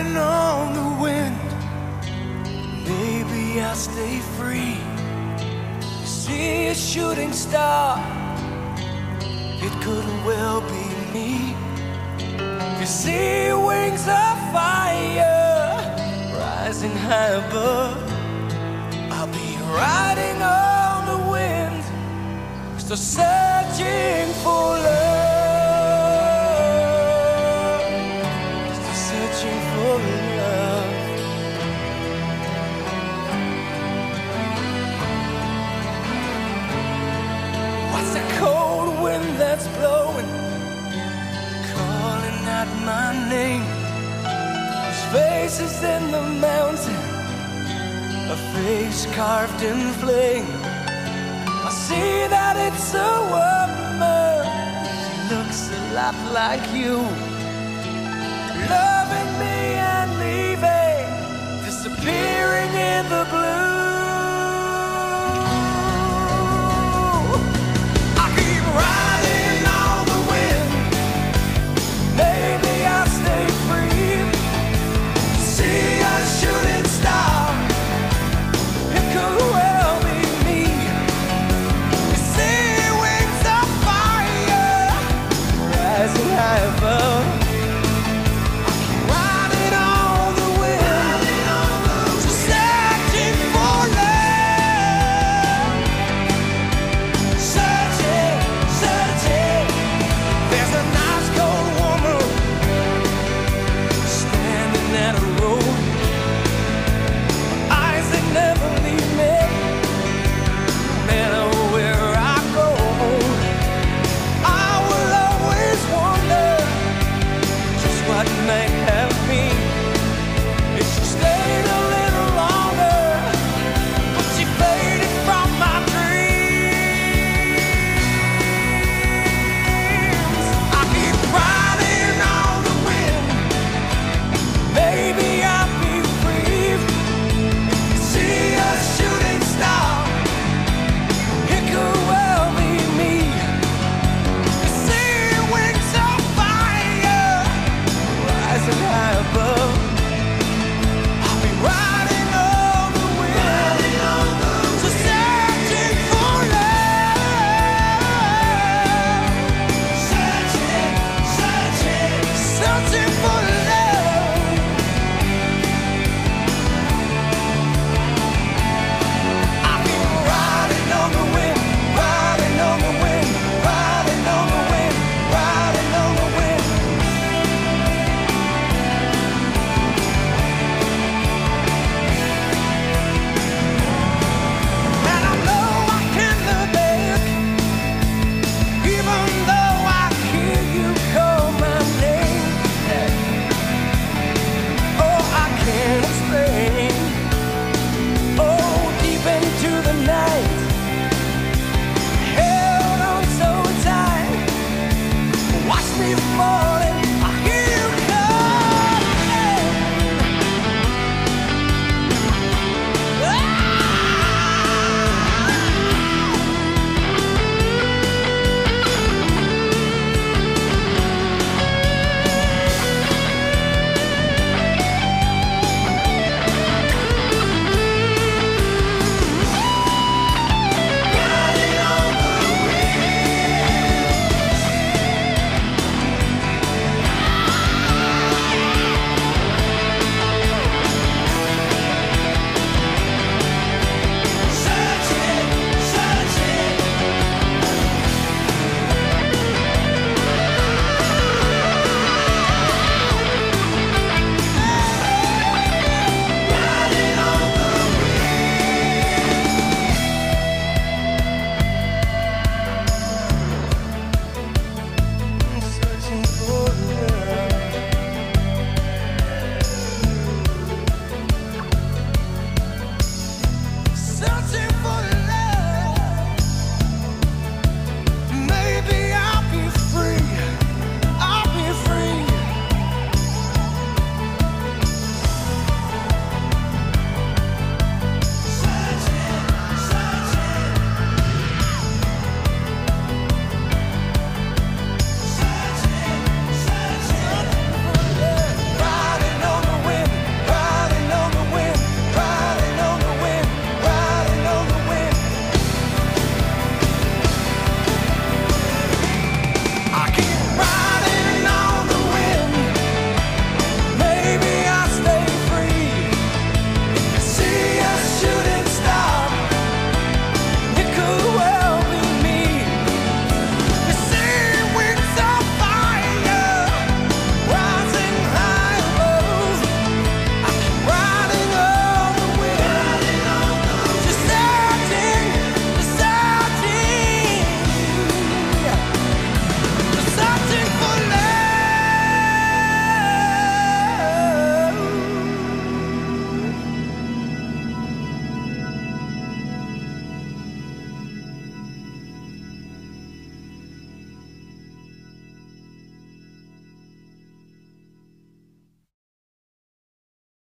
Riding on the wind, maybe I'll stay free. See a shooting star, it could well be me. You see wings of fire rising high above. I'll be riding on the wind, still searching for love. That's blowing, calling out my name. There's faces in the mountain, a face carved in flame. I see that it's a woman, she looks a lot like you. Loving me and leaving, disappearing in the blue. More